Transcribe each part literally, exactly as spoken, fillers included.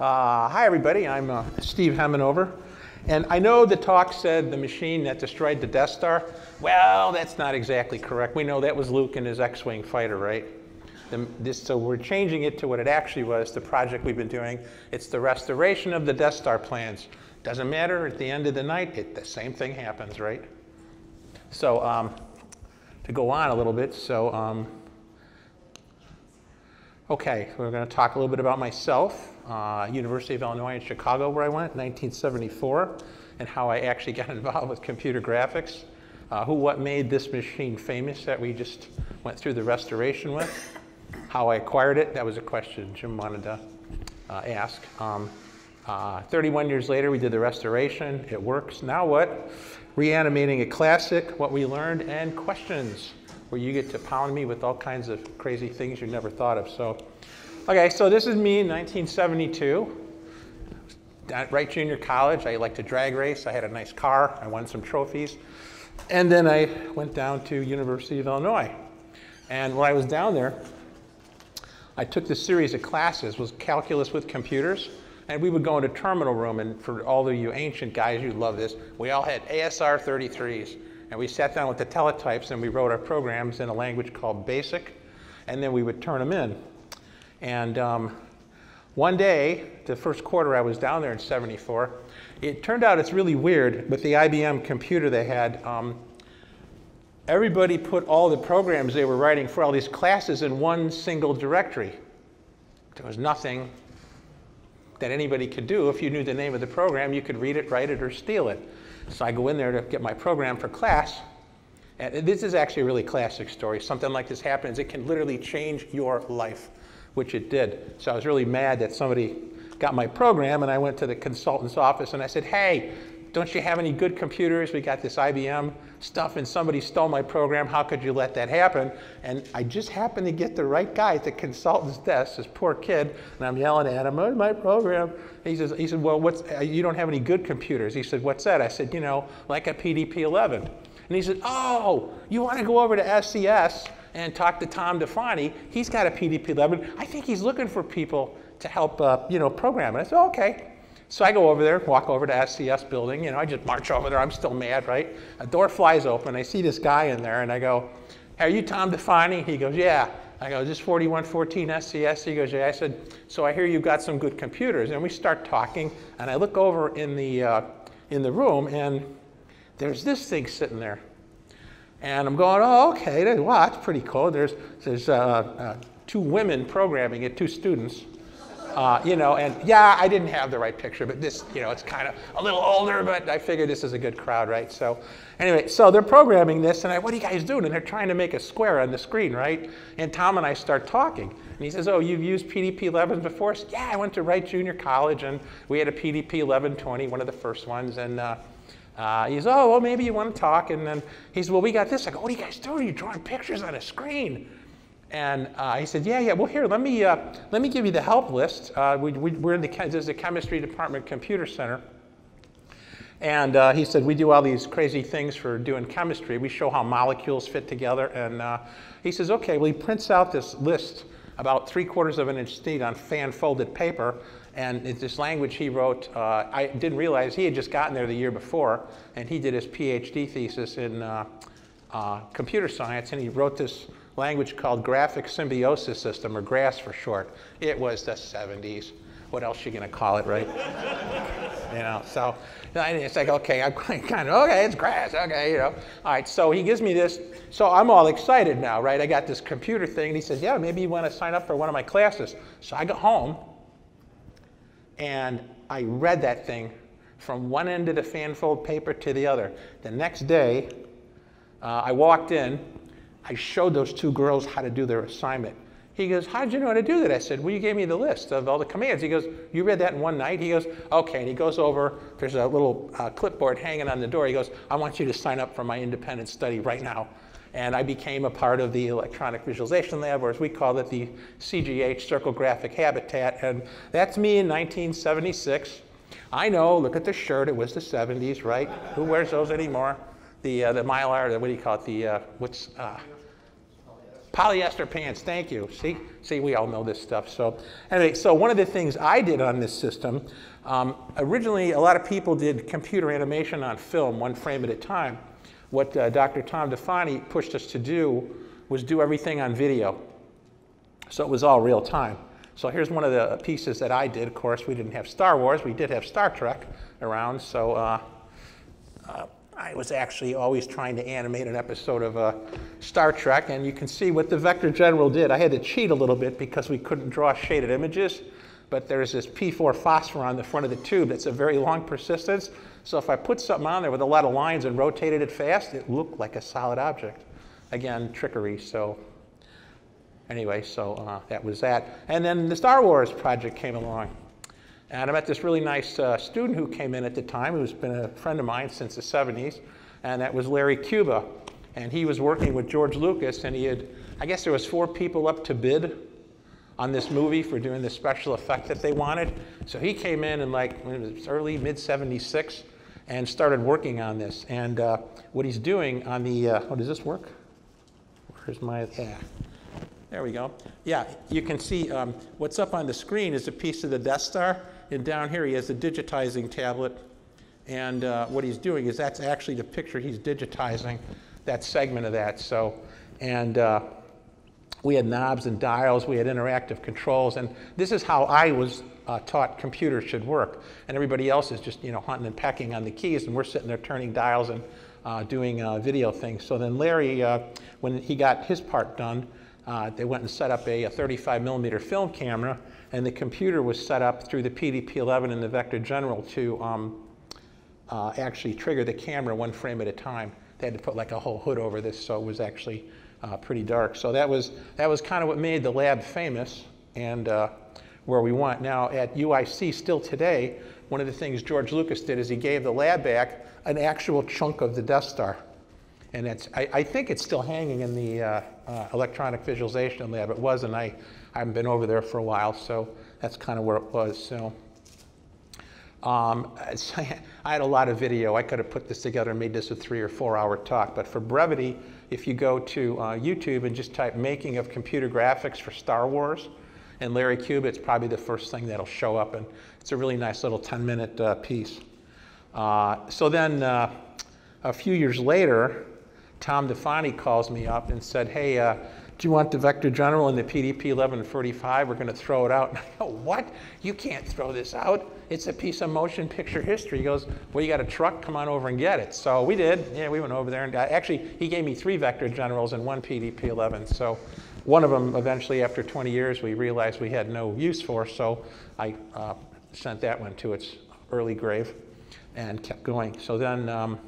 Uh, hi, everybody. I'm uh, Steve Hemanover. And I know the talk said the machine that destroyed the Death Star. Well, that's not exactly correct. We know that was Luke and his X-Wing fighter, right? The, this, so we're changing it to what it actually was, the project we've been doing. It's the restoration of the Death Star plans. Doesn't matter. At the end of the night, it, the same thing happens, right? So um, to go on a little bit, so um, OK, we're going to talk a little bit about myself. Uh, University of Illinois in Chicago, where I went, nineteen seventy-four, and how I actually got involved with computer graphics. Uh, who, what made this machine famous that we just went through the restoration with? How I acquired it? That was a question Jim wanted to uh, ask. Um, uh, thirty-one years later, we did the restoration. It works. Now what? Reanimating a classic, what we learned, and questions, where you get to pound me with all kinds of crazy things you never thought of. So. Okay, so this is me in nineteen seventy-two, at Wright Junior College. I liked to drag race. I had a nice car. I won some trophies. And then I went down to University of Illinois. And when I was down there, I took this series of classes. It was calculus with computers. And we would go into terminal room. And for all of you ancient guys, you'd love this. We all had A S R thirty-threes. And we sat down with the teletypes, and we wrote our programs in a language called BASIC. And then we would turn them in. And um, one day, the first quarter I was down there in seventy-four, it turned out it's really weird, but the I B M computer they had, um, everybody put all the programs they were writing for all these classes in one single directory. There was nothing that anybody could do. If you knew the name of the program, you could read it, write it, or steal it. So I go in there to get my program for class. And this is actually a really classic story. Something like this happens. It can literally change your life, which it did. So I was really mad that somebody got my program, and I went to the consultant's office, and I said, hey, don't you have any good computers? We got this I B M stuff, and somebody stole my program. How could you let that happen? And I just happened to get the right guy at the consultant's desk, this poor kid, and I'm yelling at him, oh, my program. He says, he said, well, what's, you don't have any good computers. He said, what's that? I said, you know, like a P D P eleven. And he said, oh, you want to go over to S C S and talk to Tom DeFanti? He's got a P D P eleven. I think he's looking for people to help, uh, you know, program. And I said, oh, okay. So I go over there, walk over to S C S building. You know, I just march over there. I'm still mad, right? A door flies open. I see this guy in there, and I go, hey, are you Tom DeFanti? He goes, yeah. I go, is this forty-one fourteen S C S? He goes, yeah. I said, so I hear you've got some good computers. And we start talking, and I look over in the, uh, in the room, and there's this thing sitting there. And I'm going, oh, OK, wow, that's pretty cool. There's, there's uh, uh, two women programming it, two students. Uh, you know, and yeah, I didn't have the right picture, but this, you know, it's kind of a little older, but I figured this is a good crowd, right? So anyway, so they're programming this, and I, what are you guys doing? And they're trying to make a square on the screen, right? And Tom and I start talking. And he says, oh, you've used P D P eleven before? I said, yeah, I went to Wright Junior College, and we had a P D P eleven twenty, one of the first ones. And uh, Uh, he goes, oh, well, maybe you want to talk. And then he said, well, we got this. I go, what are you guys doing? You're drawing pictures on a screen. And uh, he said, yeah, yeah, well, here, let me, uh, let me give you the help list. Uh, we, we, we're in the, this is the chemistry department computer center. And uh, he said, we do all these crazy things for doing chemistry. We show how molecules fit together. And uh, he says, OK, well, he prints out this list about three quarters of an inch thick on fan folded paper. And it's this language he wrote. Uh, I didn't realize he had just gotten there the year before, and he did his PhD thesis in uh, uh, computer science, and he wrote this language called Graphic Symbiosis System, or GRASS for short. It was the seventies. What else are you going to call it, right? You know, so it's like, OK, I'm kind of, OK, it's GRASS, OK, you know. All right, so he gives me this. So I'm all excited now, right? I got this computer thing, and he says, yeah, maybe you want to sign up for one of my classes. So I go home. And I read that thing from one end of the fanfold paper to the other. The next day, uh, I walked in. I showed those two girls how to do their assignment. He goes, how did you know how to do that? I said, well, you gave me the list of all the commands. He goes, you read that in one night? He goes, OK. And he goes over. There's a little uh, clipboard hanging on the door. He goes, I want you to sign up for my independent study right now. And I became a part of the Electronic Visualization Lab, or as we call it, the C G H, Circle Graphic Habitat. And that's me in nineteen seventy-six. I know, look at the shirt. It was the seventies, right? Who wears those anymore? The, uh, the Mylar, the, what do you call it? The, uh, what's, uh, polyester. Polyester pants, thank you. See, see, we all know this stuff. So anyway, so one of the things I did on this system, um, originally a lot of people did computer animation on film, one frame at a time. What uh, Doctor Tom DeFanti pushed us to do was do everything on video. So it was all real time. So here's one of the pieces that I did. Of course, we didn't have Star Wars. We did have Star Trek around. So uh, uh, I was actually always trying to animate an episode of uh, Star Trek. And you can see what the Vector General did. I had to cheat a little bit because we couldn't draw shaded images. But there's this P four phosphor on the front of the tube. That's a very long persistence. So if I put something on there with a lot of lines and rotated it fast, it looked like a solid object. Again, trickery. So. Anyway, so uh, that was that. And then the Star Wars project came along. And I met this really nice uh, student who came in at the time, who's been a friend of mine since the seventies, and that was Larry Cuba. And he was working with George Lucas, and he had, I guess there was four people up to bid on this movie for doing the special effect that they wanted. So he came in in like it was early, mid seventy-six, and started working on this. And uh, what he's doing on the, uh, oh, does this work? Where's my, yeah. There we go. Yeah, you can see um, what's up on the screen is a piece of the Death Star. And down here he has the digitizing tablet. And uh, what he's doing is that's actually the picture he's digitizing, that segment of that. So, and uh, we had knobs and dials. We had interactive controls. And this is how I was uh, taught computers should work. And everybody else is just, you know, hunting and pecking on the keys. And we're sitting there turning dials and uh, doing uh, video things. So then Larry, uh, when he got his part done, Uh, they went and set up a, a thirty-five millimeter film camera, and the computer was set up through the P D P eleven and the Vector General to um, uh, actually trigger the camera one frame at a time. They had to put like a whole hood over this, so it was actually uh, pretty dark. So that was, that was kind of what made the lab famous and uh, where we went. Now at U I C still today, one of the things George Lucas did is he gave the lab back an actual chunk of the Death Star. And it's, I, I think it's still hanging in the uh, uh, Electronic Visualization Lab. It was, and I, I haven't been over there for a while, so that's kind of where it was. So, um, so I had a lot of video. I could have put this together and made this a three or four hour talk. But for brevity, if you go to uh, YouTube and just type making of computer graphics for Star Wars and Larry Cuba, it's probably the first thing that'll show up. And it's a really nice little ten minute uh, piece. Uh, so then uh, a few years later, Tom DeFanti calls me up and said, hey, uh, do you want the Vector General and the P D P eleven forty-five? We're going to throw it out. And I go, what? You can't throw this out. It's a piece of motion picture history. He goes, well, you got a truck? Come on over and get it. So we did. Yeah, we went over there. And got, actually, he gave me three Vector Generals and one P D P eleven. So one of them, eventually, after twenty years, we realized we had no use for. So I uh, sent that one to its early grave and kept going. So then... Um,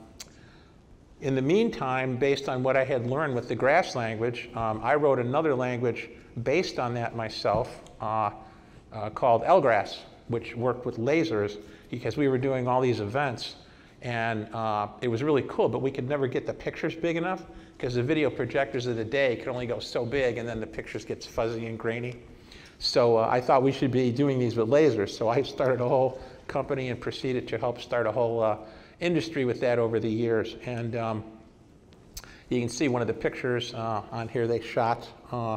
In the meantime, based on what I had learned with the GRASS language, um, I wrote another language based on that myself uh, uh, called L-GRASS, which worked with lasers because we were doing all these events. And uh, it was really cool, but we could never get the pictures big enough because the video projectors of the day could only go so big, and then the pictures gets fuzzy and grainy. So uh, I thought we should be doing these with lasers. So I started a whole company and proceeded to help start a whole uh, industry with that over the years. And um, you can see one of the pictures uh, on here they shot uh,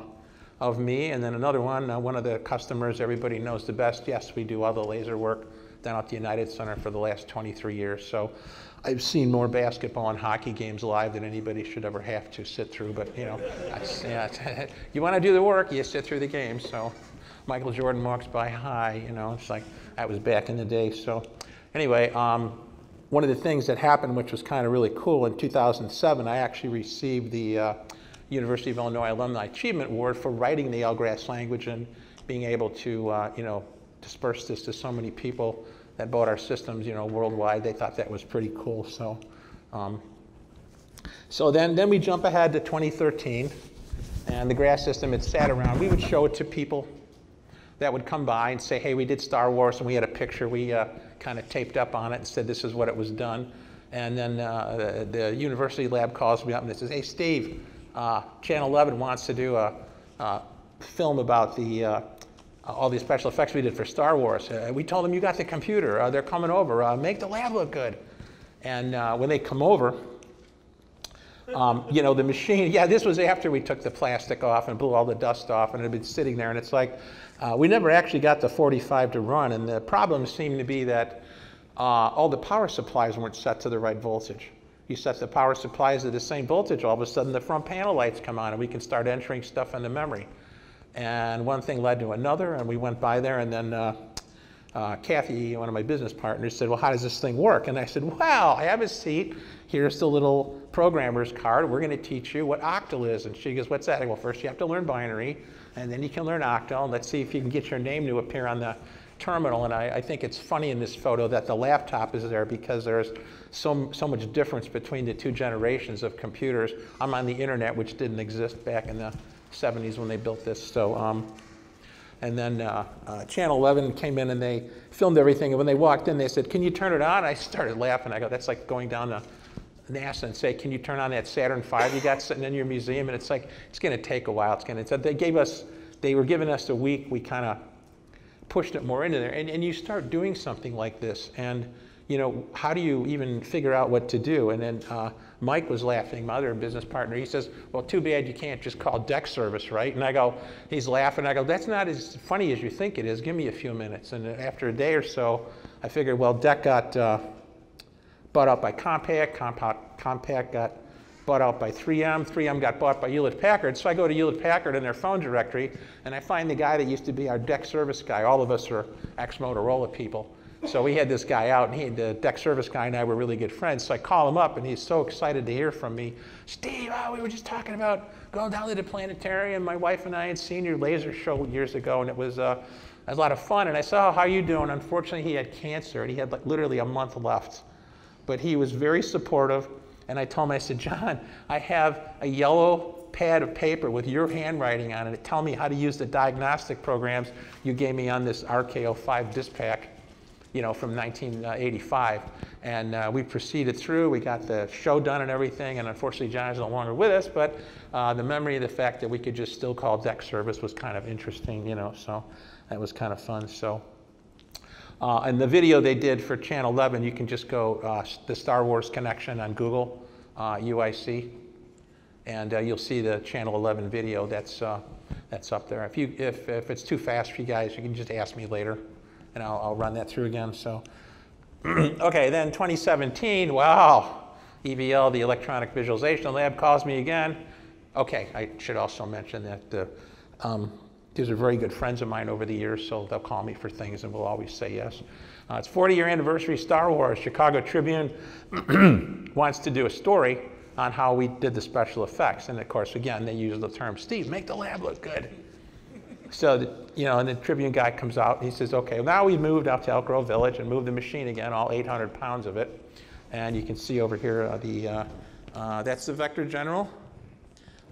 of me, and then another one, uh, one of the customers everybody knows the best. Yes, we do all the laser work down at the United Center for the last twenty-three years. So I've seen more basketball and hockey games live than anybody should ever have to sit through, but you know, I, yeah, you want to do the work, you sit through the game. So Michael Jordan walks by, hi, you know, it's like that was back in the day. So anyway, um, one of the things that happened, which was kind of really cool, in two thousand seven, I actually received the uh, University of Illinois Alumni Achievement Award for writing the L-GRASS language and being able to, uh, you know, disperse this to so many people that bought our systems, you know, worldwide. They thought that was pretty cool. So, um, so then, then we jump ahead to twenty thirteen, and the GRASS system had sat around. We would show it to people that would come by and say, hey, we did Star Wars, and we had a picture. We uh, kind of taped up on it and said this is what it was done. And then uh, the, the university lab calls me up and says, hey, Steve, uh, Channel eleven wants to do a, a film about the, uh, all the special effects we did for Star Wars. Uh, we told them, you got the computer. Uh, they're coming over. Uh, make the lab look good. And uh, when they come over, Um, you know, the machine, yeah, this was after we took the plastic off and blew all the dust off, and it had been sitting there, and it's like, uh, we never actually got the forty-five to run, and the problem seemed to be that uh, all the power supplies weren't set to the right voltage. You set the power supplies to the same voltage, all of a sudden the front panel lights come on, and we can start entering stuff into memory. And one thing led to another, and we went by there, and then uh, uh, Kathy, one of my business partners, said, well, how does this thing work? And I said, well, have a seat. Here's the little programmer's card. We're going to teach you what octal is. And she goes, what's that? I go, well, first you have to learn binary, and then you can learn octal. And let's see if you can get your name to appear on the terminal. And I, I think it's funny in this photo that the laptop is there because there's so, so much difference between the two generations of computers. I'm on the internet, which didn't exist back in the seventies when they built this. So, um, and then uh, uh, Channel eleven came in and they filmed everything. And when they walked in, they said, can you turn it on? I started laughing. I go, that's like going down to NASA and say, can you turn on that Saturn five you got sitting in your museum? And it's like, it's going to take a while. It's going to, they gave us, they were giving us a week. We kind of pushed it more into there. And, and you start doing something like this. And, you know, how do you even figure out what to do? And then uh, Mike was laughing, my other business partner. He says, well, too bad you can't just call deck service, right? And I go, he's laughing. I go, that's not as funny as you think it is. Give me a few minutes. And after a day or so, I figured, well, deck got uh, bought out by Compaq. Compact, Compaq got bought out by three M. three M got bought by Hewlett-Packard. So I go to Hewlett-Packard in their phone directory, and I find the guy that used to be our deck service guy. All of us are ex-Motorola people. So we had this guy out, and he, the deck service guy and I were really good friends. So I call him up, and he's so excited to hear from me. Steve, oh, we were just talking about going down to the planetarium. My wife and I had seen your laser show years ago, and it was, uh, it was a lot of fun. And I said, oh, how are you doing? Unfortunately, he had cancer, and he had like literally a month left. But he was very supportive, and I told him, I said, John, I have a yellow pad of paper with your handwriting on it. Tell me how to use the diagnostic programs you gave me on this R K oh five disk pack, you know, from nineteen eighty-five. And uh, we proceeded through. We got the show done and everything. And unfortunately, John is no longer with us. But uh, the memory of the fact that we could just still call deck service was kind of interesting, you know. So that was kind of fun. So, uh, and the video they did for Channel eleven, you can just go uh, the Star Wars connection on Google, uh, U I C, and uh, you'll see the Channel eleven video. That's uh, that's up there. If you if if it's too fast for you guys, you can just ask me later. And I'll, I'll run that through again. So, okay, then twenty seventeen, wow, E V L, the Electronic Visualization Lab, calls me again. Okay, I should also mention that uh, um, these are very good friends of mine over the years, so they'll call me for things and we'll always say yes. Uh, it's forty year anniversary Star Wars. Chicago Tribune wants to do a story on how we did the special effects. And of course, again, they use the term, Steve, make the lab look good. So, the, you know, and the Tribune guy comes out and he says, okay, well, now we've moved out to Elk Grove Village and moved the machine again, all eight hundred pounds of it. And you can see over here, uh, the, uh, uh, that's the Vector General,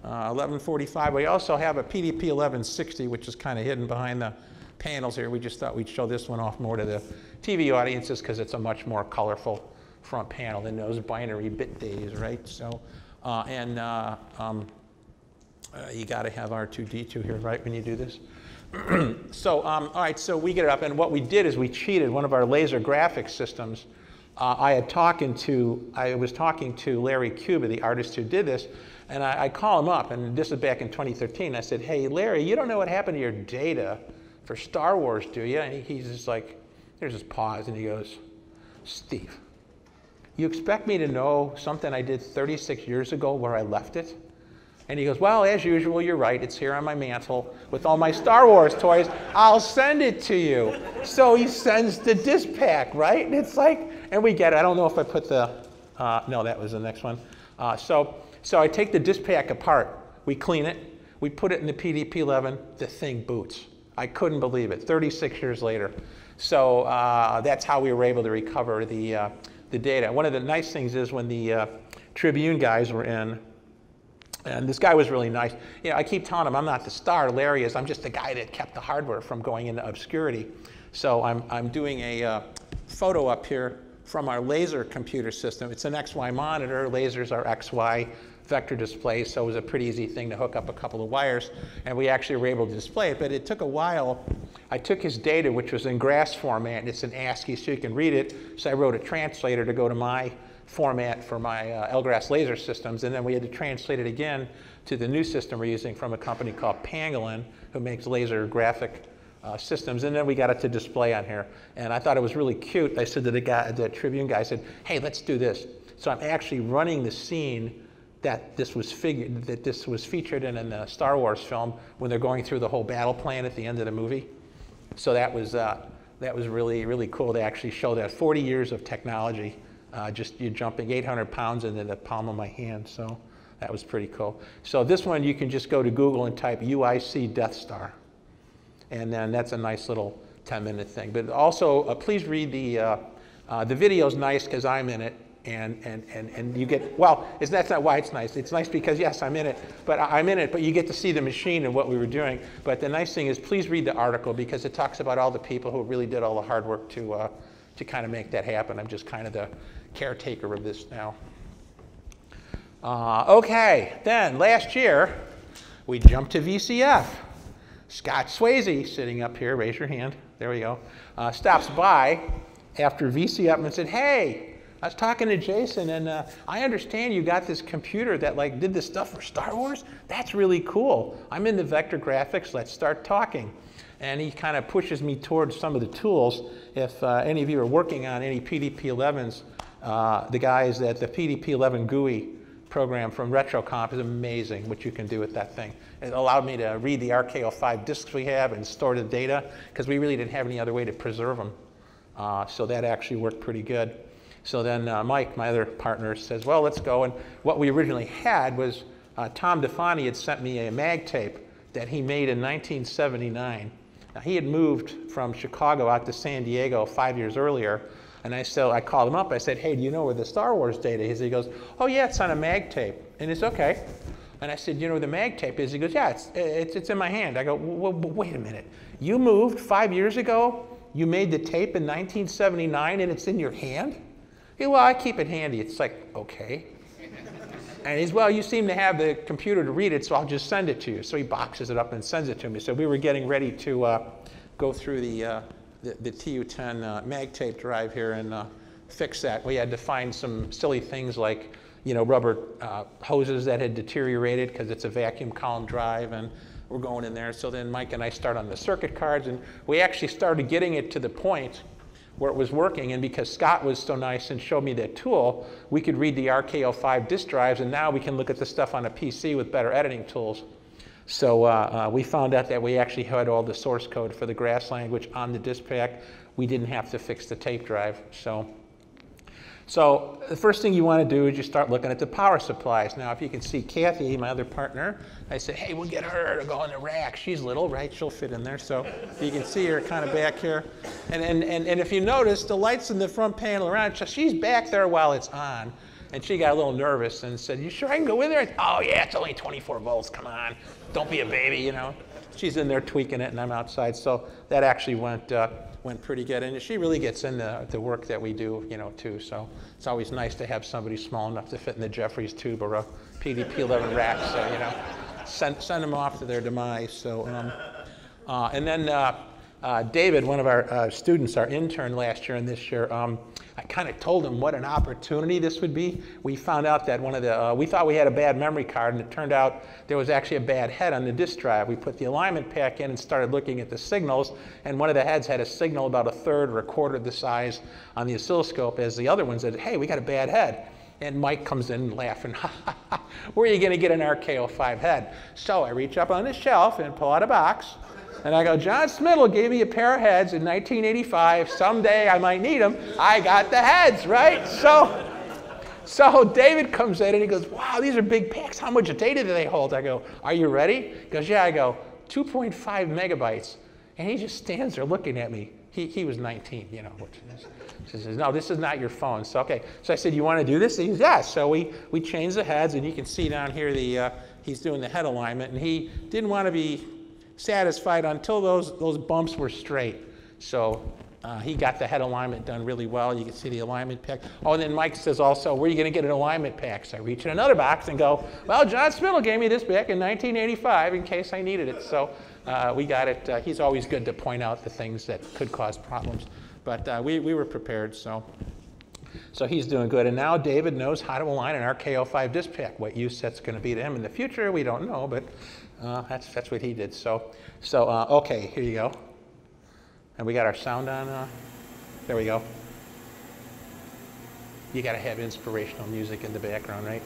uh, eleven forty-five. We also have a P D P eleven sixty, which is kind of hidden behind the panels here. We just thought we'd show this one off more to the T V audiences because it's a much more colorful front panel than those binary bit days, right? So, uh, and, uh, um, Uh, you got to have R two D two here, right, when you do this. So, um, all right, so we get it up. And what we did is we cheated one of our laser graphics systems. Uh, I had talking to, I was talking to Larry Cuba, the artist who did this, and I, I call him up. And this is back in twenty thirteen. I said, hey, Larry, you don't know what happened to your data for Star Wars, do you? And he's just like, there's this pause, and he goes, Steve, you expect me to know something I did thirty-six years ago where I left it? And he goes, well, as usual, you're right. It's here on my mantle with all my Star Wars toys. I'll send it to you. So he sends the disk pack, right? And it's like, and we get it. I don't know if I put the, uh, no, that was the next one. Uh, so, so I take the disk pack apart. We clean it. We put it in the P D P eleven. The thing boots. I couldn't believe it, thirty-six years later. So uh, that's how we were able to recover the, uh, the data. One of the nice things is when the uh, Tribune guys were in, and this guy was really nice. You know, I keep telling him I'm not the star. Larry is. I'm just the guy that kept the hardware from going into obscurity. So I'm, I'm doing a uh, photo up here from our laser computer system. It's an X Y monitor. Lasers are X Y vector displays, so it was a pretty easy thing to hook up a couple of wires. And we actually were able to display it, but it took a while. I took his data, which was in GRASS format, and it's in ASCII, so you can read it. So I wrote a translator to go to my format for my uh, L-GRASS laser systems, and then we had to translate it again to the new system we're using from a company called Pangolin, who makes laser graphic uh, systems, and then we got it to display on here. And I thought it was really cute. I said to the guy, the Tribune guy, I said, "Hey, let's do this." So I'm actually running the scene that this was figured, that this was featured in in the Star Wars film when they're going through the whole battle plan at the end of the movie. So that was uh, that was really really cool to actually show that forty years of technology. Uh, just you're jumping eight hundred pounds into the palm of my hand, so that was pretty cool. So this one, you can just go to Google and type U I C Death Star, and then that's a nice little ten minute thing. But also, uh, please read the uh, uh, the video's nice because I'm in it, and and and and you get well. It's, that's not why it's nice. It's nice because yes, I'm in it, but I, I'm in it. But you get to see the machine and what we were doing. But the nice thing is, please read the article because it talks about all the people who really did all the hard work to uh, to kind of make that happen. I'm just kind of the caretaker of this now. Uh, okay, then last year we jumped to V C F. Scott Swayze, sitting up here, raise your hand, there we go, uh, stops by after V C F and said, "Hey, I was talking to Jason and uh, I understand you got this computer that like did this stuff for Star Wars? That's really cool. I'm into vector graphics, let's start talking." And he kind of pushes me towards some of the tools. If uh, any of you are working on any P D P elevens, Uh, the guys at the P D P eleven G U I program from RetroComp is amazing what you can do with that thing. It allowed me to read the R K oh five disks we have and store the data because we really didn't have any other way to preserve them. Uh, so that actually worked pretty good. So then uh, Mike, my other partner, says, "Well, let's go." And what we originally had was uh, Tom DeFanti had sent me a mag tape that he made in nineteen seventy-nine. Now, he had moved from Chicago out to San Diego five years earlier. And I still, I called him up, I said, "Hey, do you know where the Star Wars data is?" He goes, "Oh yeah, it's on a mag tape." And it's okay. And I said, "You know where the mag tape is?" He goes, "Yeah, it's, it's, it's in my hand." I go, "Well, wait a minute. You moved five years ago, you made the tape in nineteen seventy-nine and it's in your hand?" He goes, "Well, I keep it handy." It's like, okay. And he's, "Well, you seem to have the computer to read it, so I'll just send it to you." So he boxes it up and sends it to me. So we were getting ready to uh, go through the, uh, The, the T U ten uh, mag tape drive here and uh, fix that. We had to find some silly things like, you know, rubber uh, hoses that had deteriorated because it's a vacuum column drive, and we're going in there. So then Mike and I start on the circuit cards, and we actually started getting it to the point where it was working. And because Scott was so nice and showed me that tool, we could read the R K oh five disk drives, and now we can look at the stuff on a P C with better editing tools. So uh, uh, we found out that we actually had all the source code for the GRASS language on the disk pack. We didn't have to fix the tape drive. So, so the first thing you want to do is you start looking at the power supplies. Now, if you can see Kathy, my other partner, I said, "Hey, we'll get her to go in the rack. She's little, right? She'll fit in there." So you can see her kind of back here. And, and, and, and if you notice, the lights in the front panel around, she's back there while it's on. And she got a little nervous and said, "You sure I can go in there?" Said, "Oh yeah, it's only twenty-four volts, come on. Don't be a baby, you know." She's in there tweaking it and I'm outside. So that actually went, uh, went pretty good. And she really gets into the work that we do, you know, too. So it's always nice to have somebody small enough to fit in the Jeffries tube or a P D P eleven rack. So, you know, send, send them off to their demise. So, um, uh, and then uh, uh, David, one of our uh, students, our intern last year and this year, um, I kind of told him what an opportunity this would be. We found out that one of the, uh, we thought we had a bad memory card, and it turned out there was actually a bad head on the disk drive. We put the alignment pack in and started looking at the signals, and one of the heads had a signal about a third or a quarter of the size on the oscilloscope as the other one said, "Hey, we got a bad head." And Mike comes in laughing, "Ha ha ha, where are you gonna get an R K oh five head?" So I reach up on the shelf and pull out a box. And I go, "John Smittle gave me a pair of heads in nineteen eighty-five. Someday I might need them. I got the heads, right?" So, so David comes in and he goes, "Wow, these are big packs. How much data do they hold?" I go, "Are you ready?" He goes, "Yeah." I go, two point five megabytes. And he just stands there looking at me. He, he was nineteen, you know. Which is, so he says, "No, this is not your phone." So, okay. So I said, "You want to do this?" He goes, "Yeah." So we, we changed the heads, and you can see down here the uh, he's doing the head alignment. And he didn't want to be satisfied until those those bumps were straight. So uh, he got the head alignment done really well. You can see the alignment pack. Oh, and then Mike says also, "Where are you going to get an alignment pack?" So I reach in another box and go, "Well, John Smittle gave me this back in nineteen eighty-five in case I needed it." So uh, we got it. Uh, he's always good to point out the things that could cause problems. But uh, we, we were prepared. So So he's doing good. And now David knows how to align an R K zero five disk pack. What use that's going to be to him in the future, we don't know, but uh, that's, that's what he did. So, so uh, okay, here you go. And we got our sound on. Uh, there we go. You got to have inspirational music in the background, right?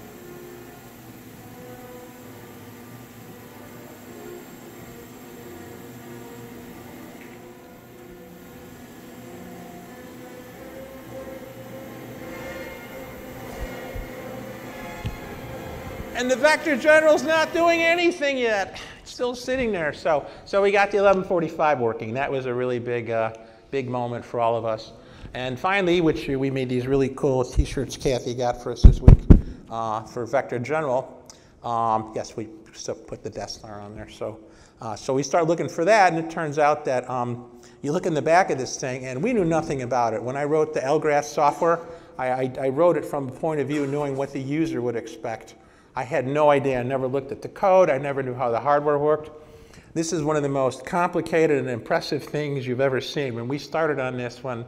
And the Vector General's not doing anything yet. It's still sitting there. So, so we got the eleven forty-five working. That was a really big, uh, big moment for all of us. And finally, which we made these really cool T-shirts Kathy got for us this week uh, for Vector General. Um, yes, we still put the Death Star on there. So, uh, so we started looking for that, and it turns out that um, you look in the back of this thing, and we knew nothing about it. When I wrote the L-GRASS software, I, I, I wrote it from the point of view knowing what the user would expect. I had no idea. I never looked at the code. I never knew how the hardware worked. This is one of the most complicated and impressive things you've ever seen. When we started on this, when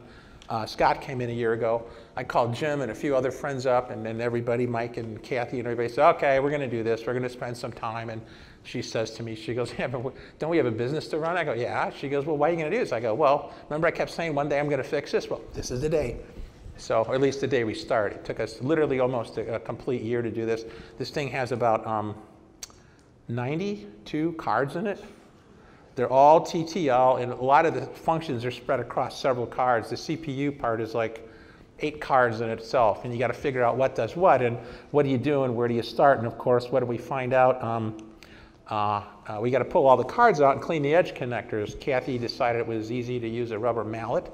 uh, Scott came in a year ago, I called Jim and a few other friends up, and then everybody, Mike and Kathy and everybody said, okay, we're going to do this. We're going to spend some time. And she says to me, she goes, yeah, but don't we have a business to run? I go, yeah. She goes, well, why are you going to do this? I go, well, remember I kept saying one day I'm going to fix this? Well, this is the day. So, or at least the day we started. It took us literally almost a, a complete year to do this. This thing has about um, ninety-two cards in it. They're all T T L, and a lot of the functions are spread across several cards. The C P U part is like eight cards in itself, and you got to figure out what does what, and what do you do, and where do you start, and of course, what do we find out? Um, uh, uh, we got to pull all the cards out and clean the edge connectors. Kathy decided it was easy to use a rubber mallet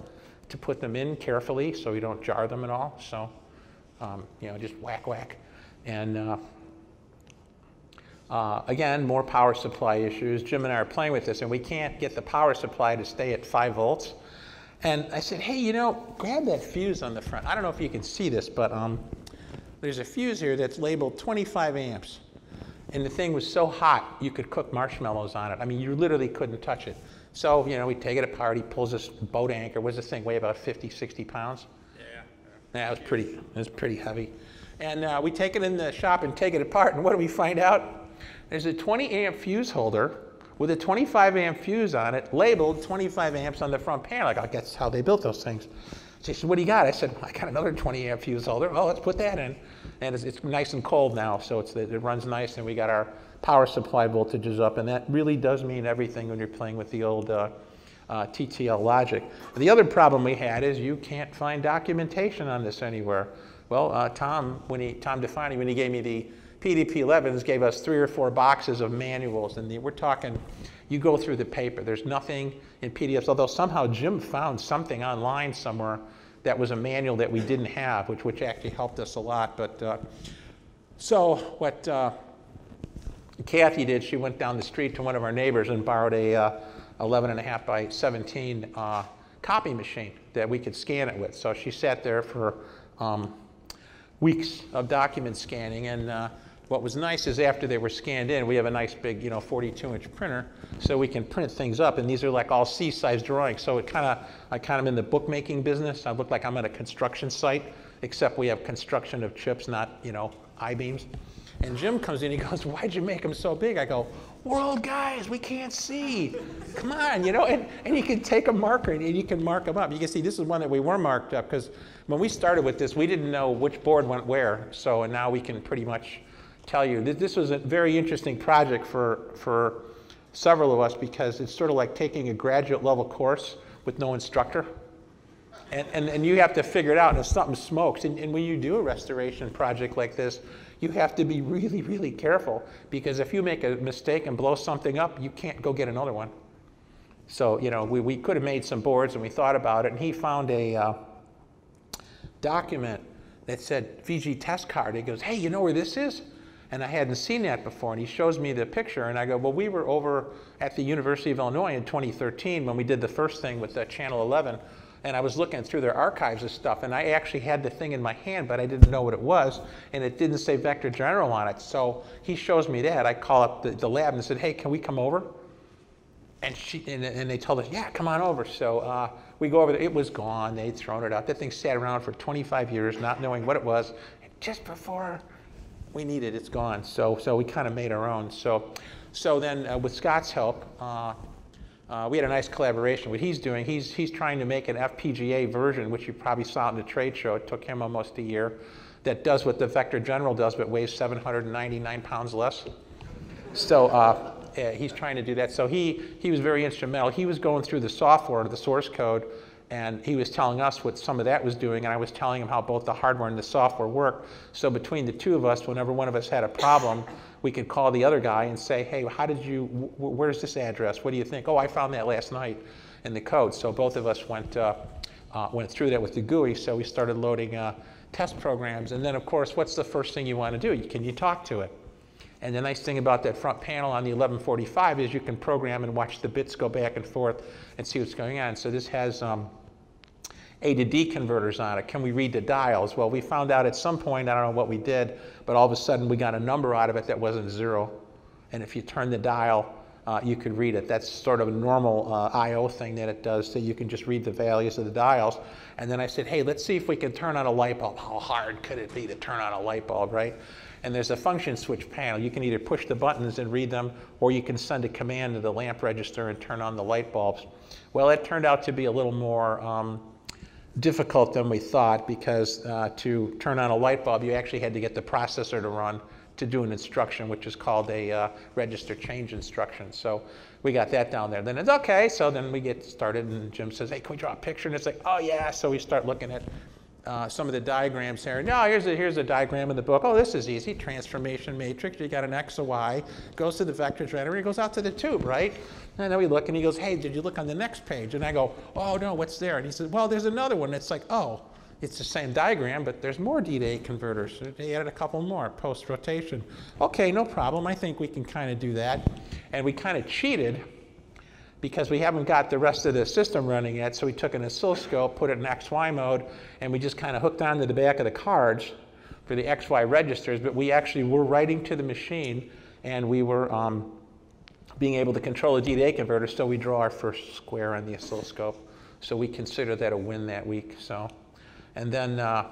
to put them in carefully so we don't jar them at all. So, um, you know, just whack, whack. And uh, uh, again, more power supply issues. Jim and I are playing with this, and we can't get the power supply to stay at five volts. And I said, hey, you know, grab that fuse on the front. I don't know if you can see this, but um, there's a fuse here that's labeled twenty-five amps. And the thing was so hot, you could cook marshmallows on it. I mean, you literally couldn't touch it. So, you know, we take it apart, he pulls this boat anchor. What does this thing weigh, about fifty, sixty pounds? Yeah. Yeah, it was pretty, it was pretty heavy. And uh, we take it in the shop and take it apart, and what do we find out? There's a twenty amp fuse holder with a twenty-five amp fuse on it, labeled twenty-five amps on the front panel. I go, that's how they built those things. She said, what do you got? I said, well, I got another twenty amp fuse holder. Oh, let's put that in. And it's, it's nice and cold now, so it's, it runs nice, and we got our power supply voltages up, and that really does mean everything when you're playing with the old uh, uh, T T L logic. The other problem we had is you can't find documentation on this anywhere. Well, uh, Tom, when he, Tom DeFanti, when he gave me the P D P elevens, gave us three or four boxes of manuals, and the, we're talking, you go through the paper. There's nothing in P D Fs, although somehow Jim found something online somewhere that was a manual that we didn't have, which, which actually helped us a lot. But uh, so what uh, Kathy did, she went down the street to one of our neighbors and borrowed a uh, eleven and a half by seventeen uh, copy machine that we could scan it with. So she sat there for um, weeks of document scanning. And uh, what was nice is after they were scanned in, we have a nice big, you know, forty-two inch printer, so we can print things up. And these are like all C-size drawings. So it kind of, I kind of in the bookmaking business. I look like I'm at a construction site, except we have construction of chips, not, you know, I-beams. And Jim comes in, he goes, why'd you make them so big? I go, we're old guys, we can't see. Come on, you know, and, and you can take a marker and you can mark them up. You can see this is one that we were marked up, because when we started with this, we didn't know which board went where. So, and now we can pretty much tell you that this was a very interesting project for, for several of us, because it's sort of like taking a graduate level course with no instructor. And, and, and you have to figure it out, and if something smokes, and, and when you do a restoration project like this, you have to be really, really careful, because if you make a mistake and blow something up, you can't go get another one. So, you know, we, we could have made some boards, and we thought about it, and he found a uh, document that said V G test card. He goes, hey, you know where this is? And I hadn't seen that before, and he shows me the picture, and I go, well, we were over at the University of Illinois in twenty thirteen when we did the first thing with uh, Channel eleven, and I was looking through their archives of stuff, and I actually had the thing in my hand, but I didn't know what it was, and it didn't say Vector General on it. So he shows me that. I call up the, the lab and said, hey, can we come over? And, she, and, and they told us, yeah, come on over. So uh, We go over there, it was gone, they'd thrown it out. That thing sat around for twenty-five years, not knowing what it was. And just before we need it, it's gone. So, so we kind of made our own. So, so then uh, with Scott's help, uh, Uh, we had a nice collaboration. What he's doing, he's, he's trying to make an F P G A version, which you probably saw in the trade show. It took him almost a year, that does what the Vector General does, but weighs seven hundred ninety-nine pounds less. So uh, he's trying to do that. So he, he was very instrumental. He was going through the software, the source code, and he was telling us what some of that was doing, and I was telling him how both the hardware and the software work. So between the two of us, whenever one of us had a problem, we could call the other guy and say, hey, how did you, wh where's this address? What do you think? Oh, I found that last night in the code. So both of us went, uh, uh, went through that with the G U I, so we started loading uh, test programs. And then, of course, what's the first thing you want to do? Can you talk to it? And the nice thing about that front panel on the eleven forty-five is you can program and watch the bits go back and forth and see what's going on. So this has um, A to D converters on it. Can we read the dials? Well, we found out at some point, I don't know what we did, but all of a sudden we got a number out of it that wasn't zero. And if you turn the dial, uh, you could read it. That's sort of a normal uh, I O thing that it does, so you can just read the values of the dials. And then I said, hey, let's see if we can turn on a light bulb. How hard could it be to turn on a light bulb, right? And there's a function switch panel. You can either push the buttons and read them, or you can send a command to the lamp register and turn on the light bulbs. Well, it turned out to be a little more um, difficult than we thought, because uh, to turn on a light bulb, you actually had to get the processor to run to do an instruction, which is called a uh, register change instruction. So we got that down there. Then it's okay. So then we get started, and Jim says, hey, can we draw a picture? And it's like, oh, yeah. So we start looking at Uh, some of the diagrams here. No, here's a, here's a diagram in the book. Oh, this is easy. Transformation matrix. You got an X, a Y. Goes to the vector generator. It goes out to the tube, right? And then we look, and he goes, hey, did you look on the next page? And I go, oh, no, what's there? And he says, well, there's another one. It's like, oh, it's the same diagram, but there's more D to A converters. They added a couple more, post-rotation. Okay, no problem. I think we can kind of do that. And we kind of cheated, because we haven't got the rest of the system running yet. So we took an oscilloscope, put it in X Y mode, and we just kind of hooked onto the back of the cards for the X Y registers. But we actually were writing to the machine, and we were um, being able to control a D to A converter. So we draw our first square on the oscilloscope. So we consider that a win that week. So, and then, uh,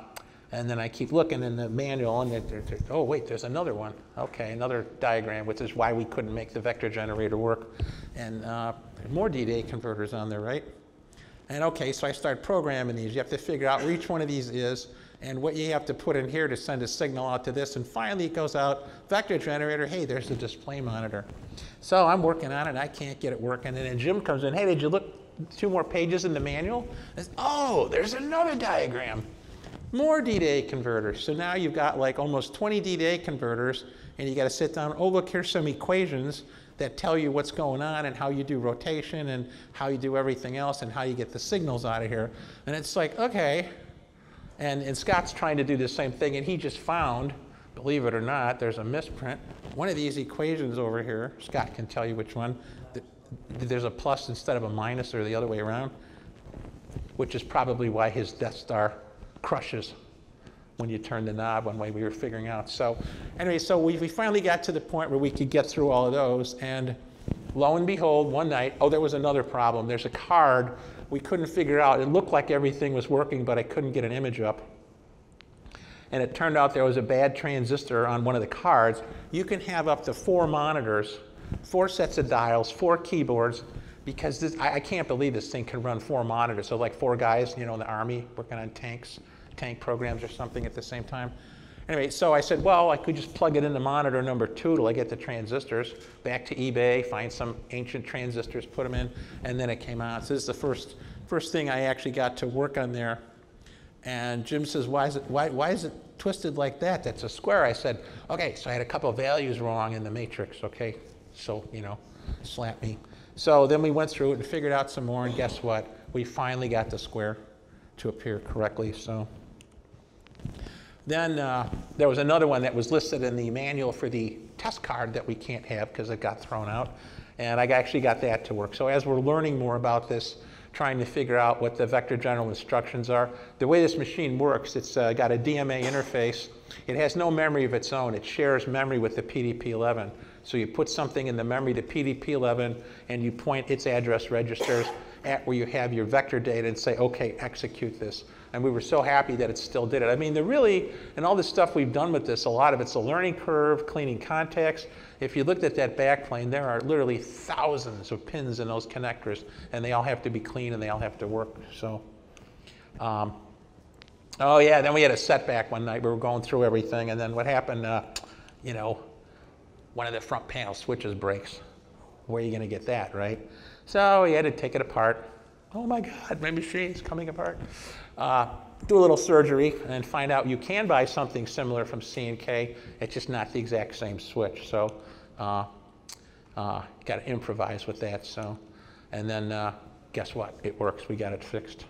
and then I keep looking in the manual, and they're, they're, oh, wait, there's another one. Okay, another diagram, which is why we couldn't make the vector generator work. And uh, more D to A converters on there, right? And okay, so I start programming these. You have to figure out where each one of these is and what you have to put in here to send a signal out to this. And finally, it goes out, vector generator, hey, there's the display monitor. So I'm working on it. I can't get it working. And then Jim comes in, hey, did you look two more pages in the manual? It's, oh, there's another diagram. More D to A converters. So now you've got like almost twenty D to A converters, and you got to sit down, oh, look, here's some equations that tell you what's going on and how you do rotation and how you do everything else and how you get the signals out of here. And it's like, okay. And, and Scott's trying to do the same thing, and he just found, believe it or not, there's a misprint. One of these equations over here, Scott can tell you which one, there's a plus instead of a minus or the other way around, which is probably why his Death Star crushes when you turn the knob, one way we were figuring out. So anyway, so we, we finally got to the point where we could get through all of those, and lo and behold, one night, oh, there was another problem. There's a card we couldn't figure out. It looked like everything was working, but I couldn't get an image up. And it turned out there was a bad transistor on one of the cards. You can have up to four monitors, four sets of dials, four keyboards, because this, I, I can't believe this thing can run four monitors. So like four guys, you know, in the Army working on tanks. tank programs or something at the same time. Anyway, so I said, well, I could just plug it into monitor number two till I get the transistors, back to eBay, find some ancient transistors, put them in, and then it came out. So this is the first, first thing I actually got to work on there. And Jim says, why is it, why, why is it twisted like that? That's a square. I said, okay, so I had a couple of values wrong in the matrix, okay? So, you know, slap me. So then we went through it and figured out some more, and guess what? We finally got the square to appear correctly, so. Then uh, there was another one that was listed in the manual for the test card that we can't have because it got thrown out. And I actually got that to work. So as we're learning more about this, trying to figure out what the vector general instructions are, the way this machine works, it's uh, got a D M A interface. It has no memory of its own. It shares memory with the P D P eleven. So you put something in the memory to P D P eleven, and you point its address registers, at where you have your vector data and say, okay, execute this. And we were so happy that it still did it. I mean, they're really, and all the stuff we've done with this, a lot of it's a learning curve, cleaning contacts. If you looked at that backplane, there are literally thousands of pins in those connectors, and they all have to be clean and they all have to work. So, um, oh yeah, then we had a setback one night. We were going through everything, and then what happened, uh, you know, one of the front panel switches breaks. Where are you gonna get that, right? So we had to take it apart. Oh my God, my machine's coming apart. Uh, do a little surgery and find out you can buy something similar from C and K. It's just not the exact same switch. So uh, uh, got to improvise with that. So, and then uh, guess what? It works. We got it fixed.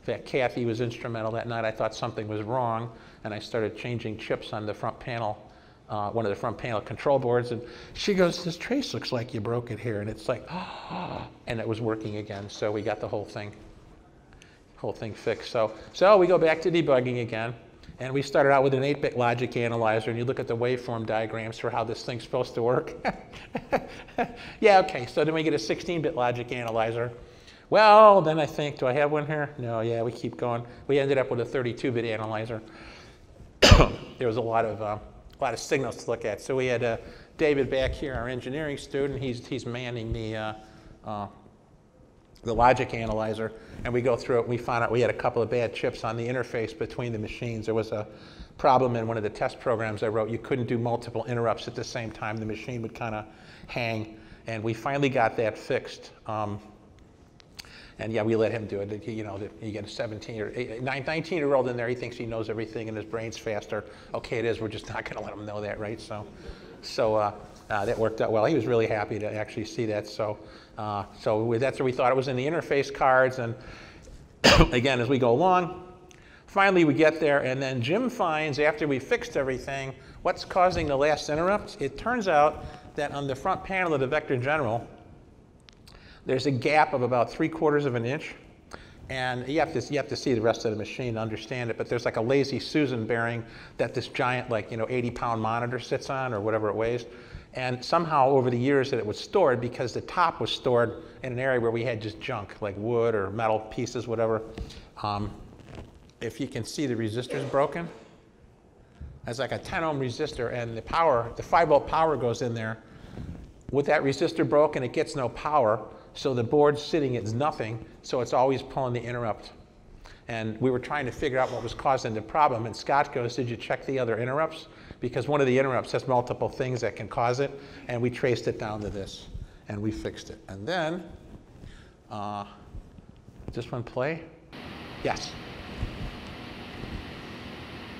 In fact, Kathy was instrumental that night. I thought something was wrong, and I started changing chips on the front panel, uh, one of the front panel control boards. And she goes, "This trace looks like you broke it here." And it's like, ah, and it was working again. So we got the whole thing. whole thing fixed. So, so we go back to debugging again, and we started out with an eight bit logic analyzer, and you look at the waveform diagrams for how this thing's supposed to work. Yeah, okay, so then we get a sixteen bit logic analyzer. Well, then I think, do I have one here? No, yeah, we keep going. We ended up with a thirty-two bit analyzer. There was a lot of, uh, a lot of signals to look at. So we had uh, David back here, our engineering student. He's, he's manning the uh, uh, the logic analyzer, and we go through it, and we found out we had a couple of bad chips on the interface between the machines. There was a problem in one of the test programs I wrote. You couldn't do multiple interrupts at the same time. The machine would kind of hang, and we finally got that fixed. Um, and yeah, we let him do it. You know, you get a seventeen or nineteen year old in there, he thinks he knows everything and his brain's faster. Okay, it is, we're just not gonna let him know that, right? So, so uh, uh, that worked out well. He was really happy to actually see that. So. Uh, so we, that's what we thought. It was in the interface cards, and again, as we go along, finally we get there, and then Jim finds, after we fixed everything, what's causing the last interrupt? It turns out that on the front panel of the Vector General, there's a gap of about three quarters of an inch, and you have to, you have to see the rest of the machine to understand it, but there's like a lazy Susan bearing that this giant, like, you know, eighty pound monitor sits on, or whatever it weighs. And somehow over the years that it was stored, because the top was stored in an area where we had just junk, like wood or metal pieces, whatever. Um, if you can see, the resistor's broken. That's like a ten ohm resistor, and the power, the five volt power goes in there. With that resistor broken, it gets no power, so the board sitting is nothing, so it's always pulling the interrupt. And we were trying to figure out what was causing the problem, and Scott goes, "Did you check the other interrupts?" Because one of the interrupts has multiple things that can cause it, and we traced it down to this, and we fixed it. And then, uh, this one play? Yes.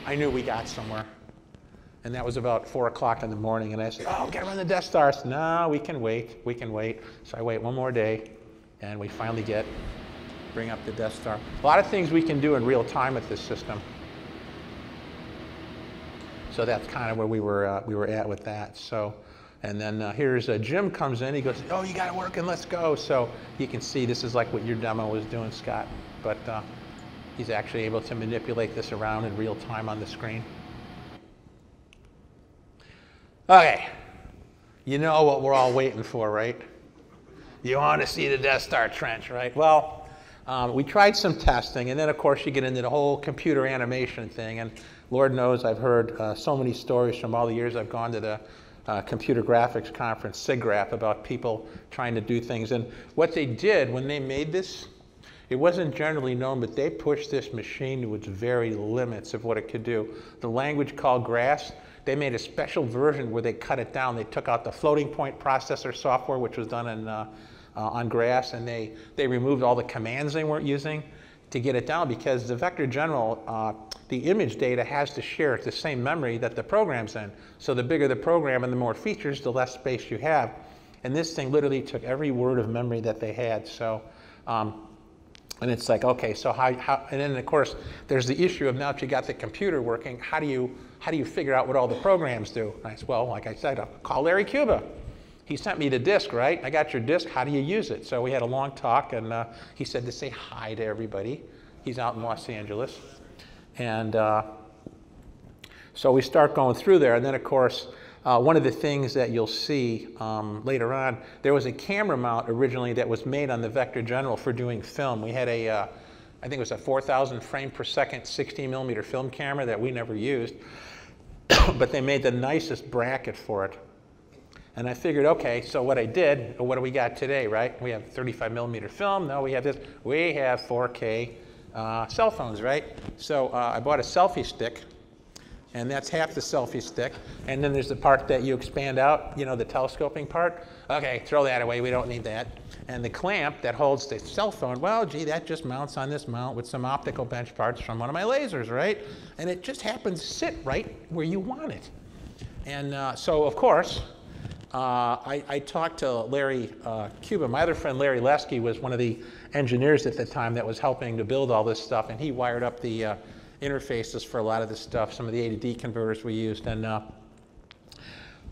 I knew we got somewhere. And that was about four o'clock in the morning, and I said, "Oh, gotta run the Death Star." So, no, we can wait, we can wait. So I wait one more day, and we finally get, bring up the Death Star. A lot of things we can do in real time with this system. So that's kind of where we were uh, we were at with that. So, and then uh, here's uh, Jim comes in. He goes, "Oh, you got it working. Let's go." So you can see this is like what your demo was doing, Scott. But uh, he's actually able to manipulate this around in real time on the screen. Okay, you know what we're all waiting for, right? You want to see the Death Star trench, right? Well, um, we tried some testing, and then of course you get into the whole computer animation thing. And Lord knows I've heard uh, so many stories from all the years I've gone to the uh, computer graphics conference, SIGGRAPH, about people trying to do things. And what they did when they made this, it wasn't generally known, but they pushed this machine to its very limits of what it could do. The language called GRASS, they made a special version where they cut it down. They took out the floating point processor software, which was done in, uh, uh, on GRASS, and they, they removed all the commands they weren't using to get it down, because the Vector General, uh, the image data has to share the same memory that the program's in. So the bigger the program and the more features, the less space you have. And this thing literally took every word of memory that they had. So, um, and it's like, okay, so how, how, and then of course, there's the issue of now that you got the computer working, how do you, how do you figure out what all the programs do? And I said, well, like I said, I'll call Larry Cuba. He sent me the disk, right? I got your disk, how do you use it? So we had a long talk, and uh, he said to say hi to everybody. He's out in Los Angeles. And uh, so we start going through there, and then of course, Uh, one of the things that you'll see um, later on, there was a camera mount originally that was made on the Vector General for doing film. We had a, uh, I think it was a four thousand frame per second sixteen millimeter film camera that we never used, but they made the nicest bracket for it. And I figured, okay, so what I did, what do we got today, right? We have thirty-five millimeter film, no, we have this, we have four K uh, cell phones, right? So uh, I bought a selfie stick, and that's half the selfie stick, and then there's the part that you expand out, you know, the telescoping part. Okay, throw that away, we don't need that. And the clamp that holds the cell phone, well, gee, that just mounts on this mount with some optical bench parts from one of my lasers, right? And it just happens to sit right where you want it. And uh, so, of course, Uh, I, I talked to Larry uh, Cuba. My other friend Larry Lesky was one of the engineers at the time that was helping to build all this stuff, and he wired up the uh, interfaces for a lot of this stuff, some of the A to D converters we used. And uh,